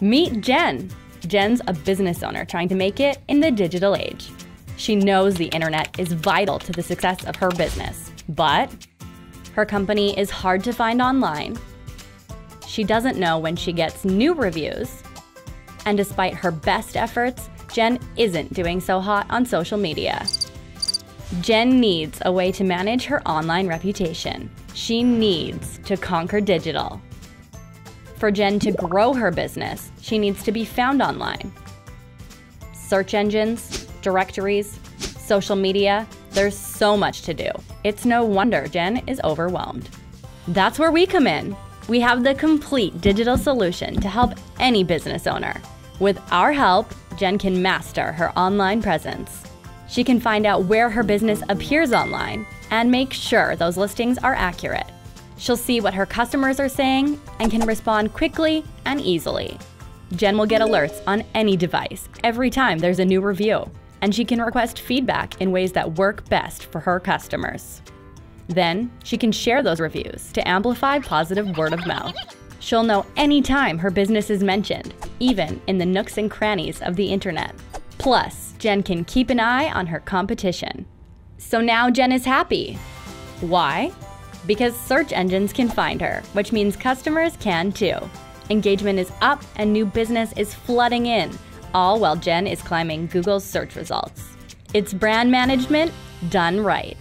Meet Jen. Jen's a business owner trying to make it in the digital age. She knows the internet is vital to the success of her business, but her company is hard to find online. She doesn't know when she gets new reviews. And despite her best efforts, Jen isn't doing so hot on social media. Jen needs a way to manage her online reputation. She needs to conquer digital. For Jen to grow her business, she needs to be found online. Search engines, directories, social media, there's so much to do. It's no wonder Jen is overwhelmed. That's where we come in. We have the complete digital solution to help any business owner. With our help, Jen can master her online presence. She can find out where her business appears online and make sure those listings are accurate. She'll see what her customers are saying and can respond quickly and easily. Jen will get alerts on any device every time there's a new review, and she can request feedback in ways that work best for her customers. Then she can share those reviews to amplify positive word of mouth. She'll know any time her business is mentioned, even in the nooks and crannies of the internet. Plus, Jen can keep an eye on her competition. So now Jen is happy. Why? Because search engines can find her, which means customers can too. Engagement is up and new business is flooding in, all while Jen is climbing Google's search results. It's brand management done right.